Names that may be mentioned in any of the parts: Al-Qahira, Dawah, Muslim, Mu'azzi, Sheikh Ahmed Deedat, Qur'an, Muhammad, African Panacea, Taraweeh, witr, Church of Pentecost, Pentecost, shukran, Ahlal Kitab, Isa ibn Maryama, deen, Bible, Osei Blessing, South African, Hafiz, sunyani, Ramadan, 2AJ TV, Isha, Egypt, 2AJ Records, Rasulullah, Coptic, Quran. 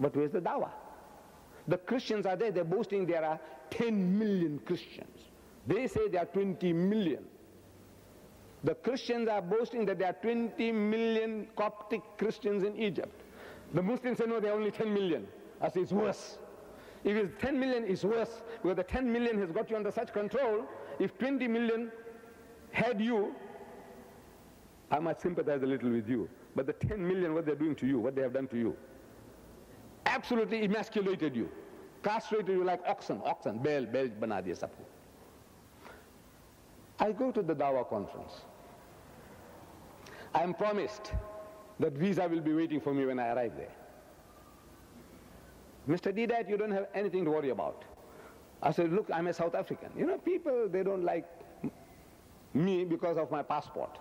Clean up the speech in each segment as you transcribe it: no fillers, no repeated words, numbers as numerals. But where's the dawah? The Christians are there, they're boasting there are 10 million Christians. They say there are 20 million. The Christians are boasting that there are 20 million Coptic Christians in Egypt. The Muslims say, no, there are only 10 million. I say, it's worse. If it's 10 million, it's worse. Because the 10 million has got you under such control. If 20 million had you, I might sympathize a little with you. But the 10 million, what they're doing to you, what they have done to you, absolutely emasculated you, castrated you like oxen, bell, banadi, sapu. I go to the Dawah conference. I am promised that visa will be waiting for me when I arrive there. Mr. Deedat, you don't have anything to worry about. I said, look, I'm a South African. You know, people, they don't like me because of my passport.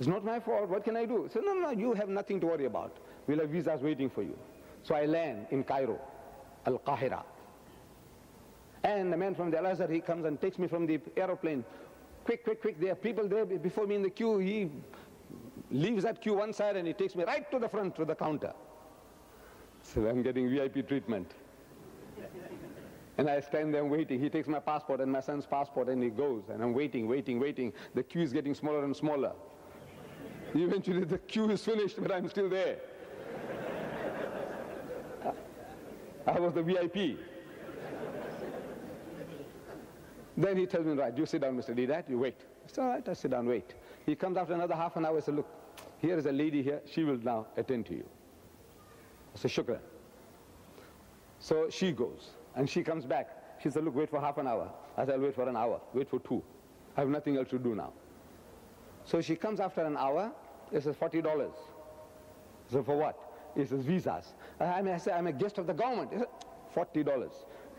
It's not my fault, what can I do? He said, no, you have nothing to worry about. We'll have visas waiting for you. So I land in Cairo, Al-Qahira. And the man from the Al-Azhar, he comes and takes me from the aeroplane. Quick, there are people there before me in the queue. He leaves that queue one side and he takes me right to the front, to the counter. So I'm getting VIP treatment. And I stand there waiting. He takes my passport and my son's passport and he goes. And I'm waiting. The queue is getting smaller and smaller. Eventually the queue is finished, but I'm still there. I was the VIP. Then he tells me, right, you sit down, Mr. Deedat, you wait. I said, all right, I sit down, wait. He comes after another half an hour and says, look, here is a lady here, she will now attend to you. I said, shukran. So she goes, and she comes back. She said, look, wait for half an hour. I said, I'll wait for an hour, wait for two. I have nothing else to do now. So she comes after an hour, it says $40. So for what? It says visas. I said, I'm a guest of the government. It says $40.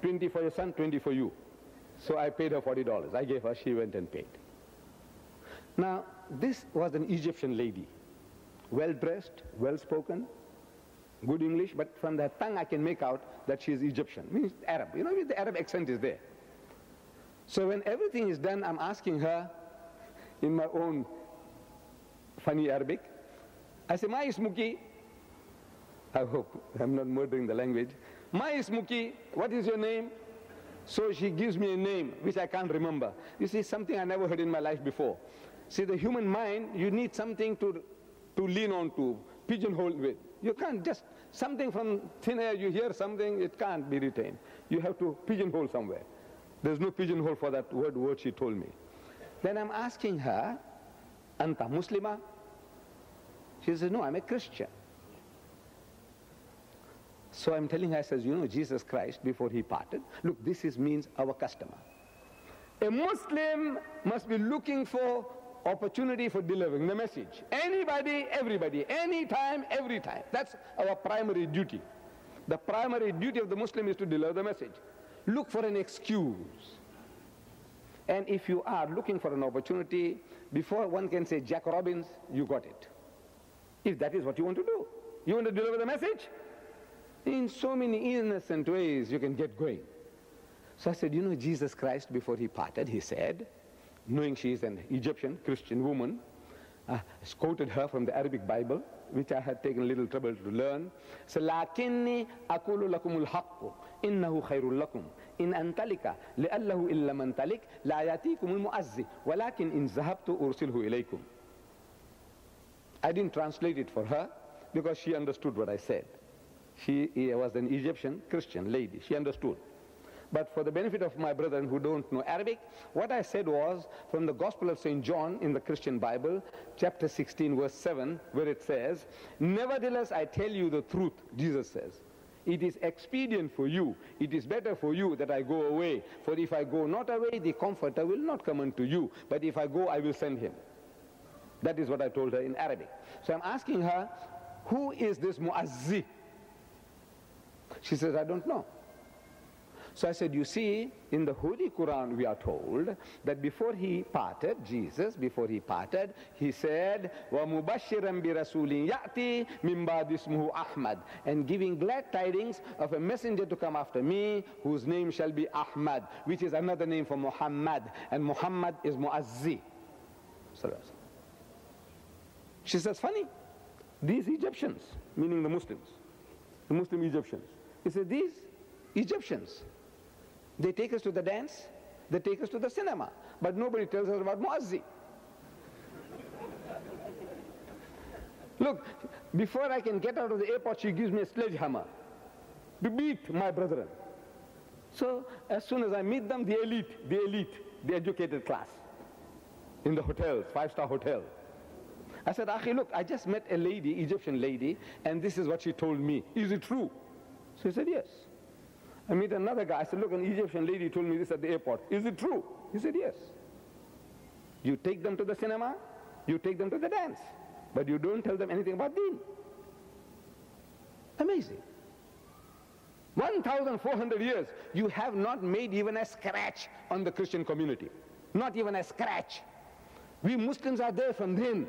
20 for your son, 20 for you. So I paid her $40. I gave her, she went and paid. Now, this was an Egyptian lady. Well-dressed, well-spoken, good English, but from her tongue I can make out that she is Egyptian. Means Arab. You know, the Arab accent is there. So when everything is done, I'm asking her in my own funny Arabic. I say, my ismuki. I hope I'm not murdering the language. My ismuki, what is your name? So she gives me a name which I can't remember. You see, something I never heard in my life before. See, the human mind, you need something to lean on, to pigeonhole with. You can't just, something from thin air, you hear something, it can't be retained. You have to pigeonhole somewhere. There's no pigeonhole for that word she told me. Then I'm asking her, Anta Muslima? She says, no, I'm a Christian. So I'm telling her, I says, you know, Jesus Christ, before he parted, look, this is means our customer. A Muslim must be looking for opportunity for delivering the message. Anybody, everybody, anytime, every time. That's our primary duty. The primary duty of the Muslim is to deliver the message. Look for an excuse. And if you are looking for an opportunity, before one can say Jack Robbins, you got it. If that is what you want to do. You want to deliver the message? In so many innocent ways you can get going. So I said, you know, Jesus Christ, before he parted, he said, knowing she is an Egyptian Christian woman, I quoted her from the Arabic Bible, which I had taken a little trouble to learn. So, لَكِنِّي أَقُولُ لَكُمُ الْحَقُّ إِنَّهُ خَيْرٌ لَكُمْ إِنْ أَنْتَلِكَ لِأَلَّهُ إِلَّا مَنْتَلِكَ لَا يَأْتِيكُمُ الْمُؤَزِّ وَلَكِنْ إِنْ ذَهَبْتُ أُرْسِلْهُ إِلَيْكُمْ. I didn't translate it for her because she understood what I said. She was an Egyptian Christian lady. She understood. But for the benefit of my brethren who don't know Arabic, what I said was from the Gospel of St. John in the Christian Bible, chapter 16, verse 7, where it says, nevertheless, I tell you the truth, Jesus says. It is expedient for you, it is better for you that I go away. For if I go not away, the Comforter will not come unto you. But if I go, I will send him. That is what I told her in Arabic. So I'm asking her, who is this Mu'azzi? She says, I don't know. So I said, you see, in the Holy Quran we are told that before he parted, Jesus, before he parted, he said, وَمُبَشِّرًا بِرَسُولٍ يَأْتِي مِنْ بَعْدِ اسْمُهُ أَحْمَدٍ, and giving glad tidings of a messenger to come after me, whose name shall be Ahmad, which is another name for Muhammad, and Muhammad is Mu'azzi. She says, funny, these Egyptians, meaning the Muslims, the Muslim Egyptians. He said, these Egyptians, they take us to the dance, they take us to the cinema, but nobody tells us about Muazzi. Look, before I can get out of the airport, she gives me a sledgehammer to beat my brethren. So as soon as I meet them, the elite, the educated class, in the hotels, five-star hotel. I said, Akhi, look, I just met a lady, Egyptian lady, and this is what she told me. Is it true? So he said, yes. I meet another guy. I said, look, an Egyptian lady told me this at the airport. Is it true? He said, yes. You take them to the cinema, you take them to the dance, but you don't tell them anything about deen. Amazing. 1,400 years, you have not made even a scratch on the Christian community. Not even a scratch. We Muslims are there from then.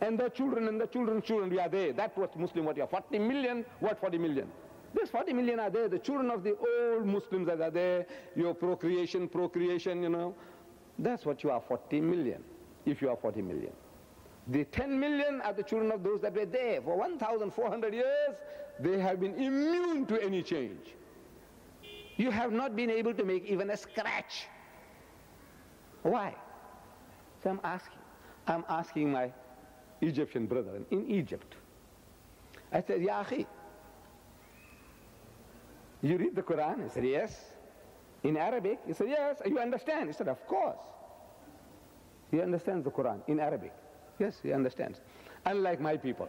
And their children and the children's children, we are there. That was Muslim, what you are, 40 million, what 40 million? There's 40 million are there, the children of the old Muslims that are there, your procreation, you know. That's what you are, 40 million, if you are 40 million. The 10 million are the children of those that were there. For 1,400 years, they have been immune to any change. You have not been able to make even a scratch. Why? So I'm asking my Egyptian brethren in Egypt. I said, Ya Akhi, you read the Quran? He said, yes. In Arabic? He said, yes. You understand? He said, of course. He understands the Quran in Arabic. Yes, he understands. Unlike my people,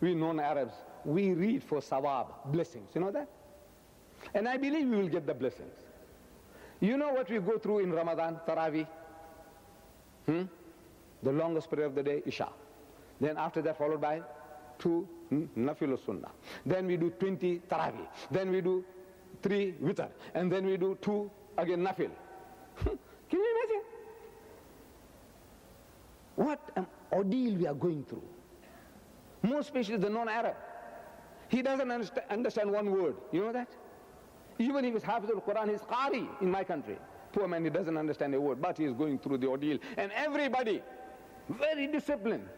we non-Arabs, we read for sawab, blessings. You know that? And I believe we will get the blessings. You know what we go through in Ramadan, Taraweeh? The longest prayer of the day, Isha. Then after that, followed by 2 Nafil Sunnah. Then we do 20 Taraweeh. Then we do 3 witr. And then we do 2 again Nafil. Can you imagine? What an ordeal we are going through. More especially the non-Arab. He doesn't understand one word. You know that? Even if he's Hafiz of the Qur'an, he's qari in my country. Poor man, he doesn't understand a word, but he is going through the ordeal. And everybody, very disciplined.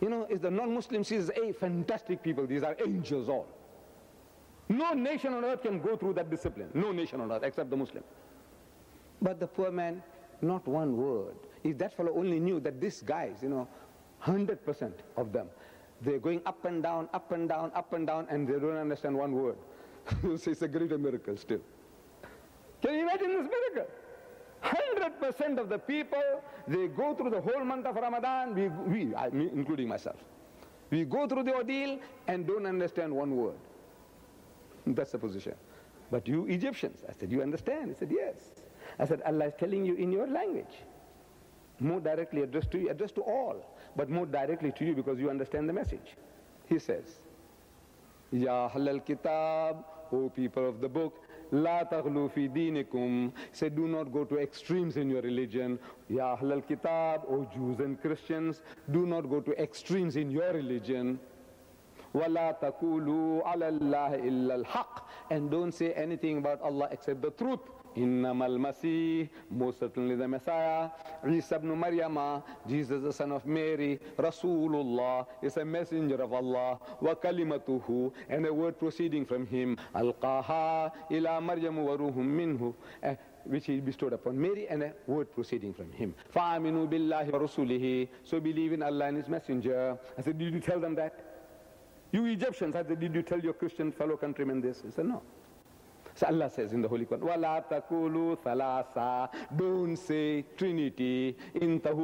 You know, if the non-Muslim sees, hey, fantastic people, these are angels all. No nation on earth can go through that discipline. No nation on earth except the Muslim. But the poor man, not one word. If that fellow only knew that these guys, you know, 100% of them, they're going up and down, and they don't understand one word. It's a greater miracle still. Can you imagine this miracle? 100% of the people, they go through the whole month of Ramadan, I mean, including myself. We go through the ordeal and don't understand one word. That's the position. But you Egyptians, I said, you understand? He said, yes. I said, Allah is telling you in your language. More directly addressed to you, addressed to all, but more directly to you because you understand the message. He says, Ya Ahlal Kitab, O people of the book, La taghlu fi dinikum. Say, do not go to extremes in your religion. Ya Ahlal Kitab, O Jews and Christians, do not go to extremes in your religion. Wala taqulu ala Allah illa al-haq. And don't say anything about Allah except the truth. Innamal Masih, most certainly the Messiah, Isa ibn Maryama, Jesus the son of Mary, Rasulullah is a messenger of Allah, wa kalimatuhu, and a word proceeding from him, Al-Qaha ila Maryamu wa ruhum minhu, which he bestowed upon Mary, and a word proceeding from him. Fa'aminu billahi wa rasulihi, so believe in Allah and his messenger. I said, did you tell them that? You Egyptians, I said, did you tell your Christian fellow countrymen this? I said, no. So Allah says in the Holy Quran, Wala taqulu thalasa, don't say Trinity, intahu